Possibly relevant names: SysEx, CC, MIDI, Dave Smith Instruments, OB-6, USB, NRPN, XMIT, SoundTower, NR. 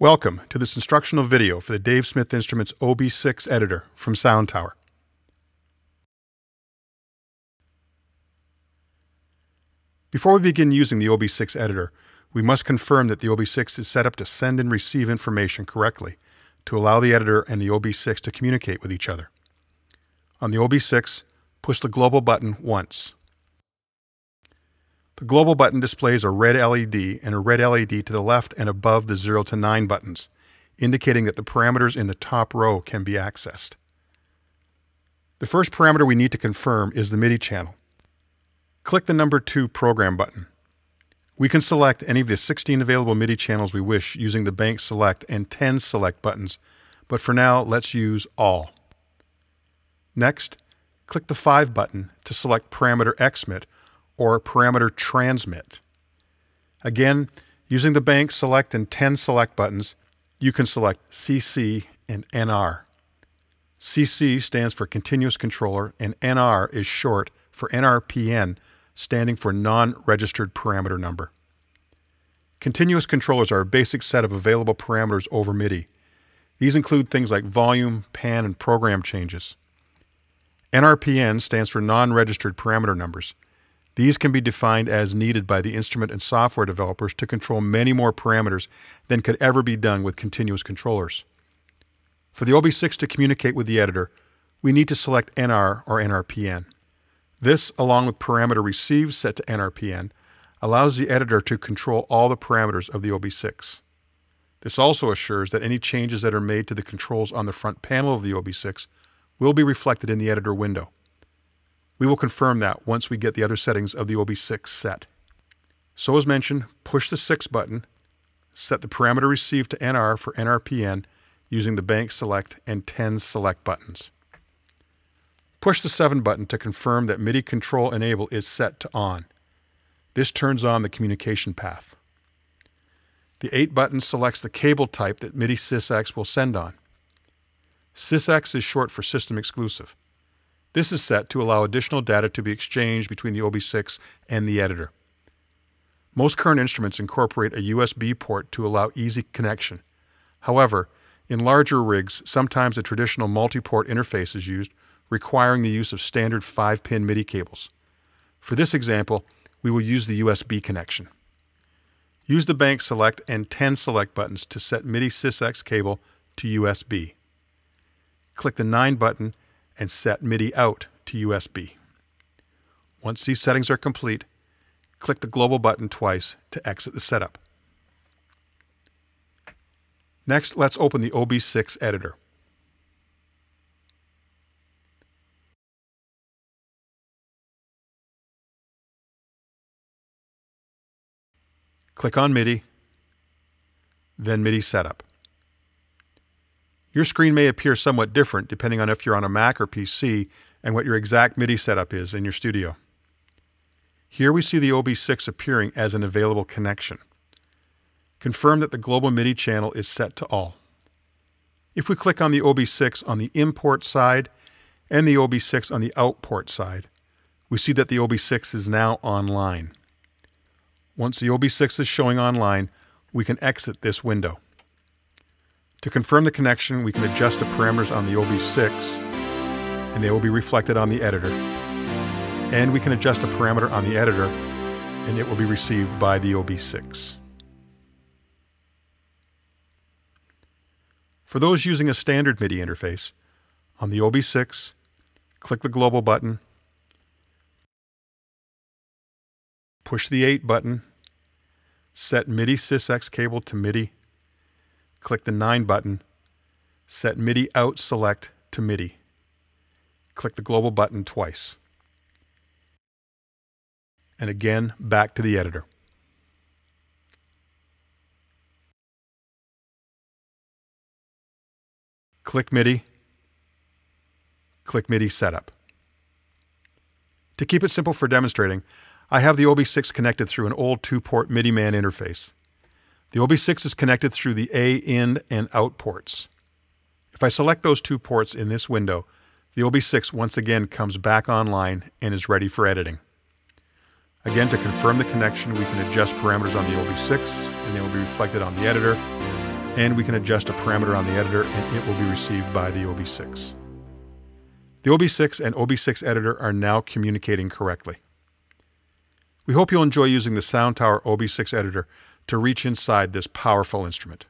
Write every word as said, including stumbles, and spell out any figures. Welcome to this instructional video for the Dave Smith Instruments O B six editor from SoundTower. Before we begin using the O B six editor, we must confirm that the O B six is set up to send and receive information correctly to allow the editor and the O B six to communicate with each other. On the O B six, push the global button once. The global button displays a red L E D and a red L E D to the left and above the zero to nine buttons, indicating that the parameters in the top row can be accessed. The first parameter we need to confirm is the MIDI channel. Click the number two program button. We can select any of the sixteen available MIDI channels we wish using the Bank Select and ten Select buttons, but for now let's use all. Next, click the five button to select parameter X M I T or parameter transmit. Again, using the Bank Select and ten Select buttons, you can select C C and N R. C C stands for Continuous Controller and N R is short for N R P N, standing for Non-Registered Parameter Number. Continuous controllers are a basic set of available parameters over MIDI. These include things like volume, pan, and program changes. N R P N stands for Non-Registered Parameter Numbers. These can be defined as needed by the instrument and software developers to control many more parameters than could ever be done with continuous controllers. For the O B six to communicate with the editor, we need to select N R or N R P N. This, along with parameter receive set to N R P N, allows the editor to control all the parameters of the O B six. This also assures that any changes that are made to the controls on the front panel of the O B six will be reflected in the editor window. We will confirm that once we get the other settings of the O B six set. So as mentioned, push the six button, set the parameter received to N R for N R P N using the Bank Select and ten Select buttons. Push the seven button to confirm that MIDI Control Enable is set to on. This turns on the communication path. The eight button selects the cable type that MIDI SysEx will send on. SysEx is short for System Exclusive. This is set to allow additional data to be exchanged between the O B six and the editor. Most current instruments incorporate a U S B port to allow easy connection. However, in larger rigs, sometimes the traditional multi-port interface is used, requiring the use of standard five pin MIDI cables. For this example, we will use the U S B connection. Use the Bank Select and ten Select buttons to set MIDI SysEx cable to U S B. Click the nine button and set MIDI out to U S B. Once these settings are complete, click the global button twice to exit the setup. Next, let's open the O B six editor. Click on MIDI, then MIDI Setup. Your screen may appear somewhat different depending on if you're on a Mac or P C and what your exact MIDI setup is in your studio. Here we see the O B six appearing as an available connection. Confirm that the global MIDI channel is set to all. If we click on the O B six on the import side and the O B six on the outport side, we see that the O B six is now online. Once the O B six is showing online, we can exit this window. To confirm the connection, we can adjust the parameters on the O B six, and they will be reflected on the editor. And we can adjust the parameter on the editor, and it will be received by the O B six. For those using a standard MIDI interface, on the O B six, click the global button, push the eight button, set MIDI SysEx cable to MIDI, click the nine button, set MIDI out select to MIDI. Click the global button twice. And again, back to the editor. Click MIDI, click MIDI setup. To keep it simple for demonstrating, I have the O B six connected through an old two port MIDI man interface. The O B six is connected through the A in and out ports. If I select those two ports in this window, the O B six once again comes back online and is ready for editing. Again, to confirm the connection, we can adjust parameters on the O B six and they will be reflected on the editor. and we can adjust a parameter on the editor and it will be received by the O B six. The O B six and O B six editor are now communicating correctly. We hope you'll enjoy using the SoundTower O B six editor to reach inside this powerful instrument.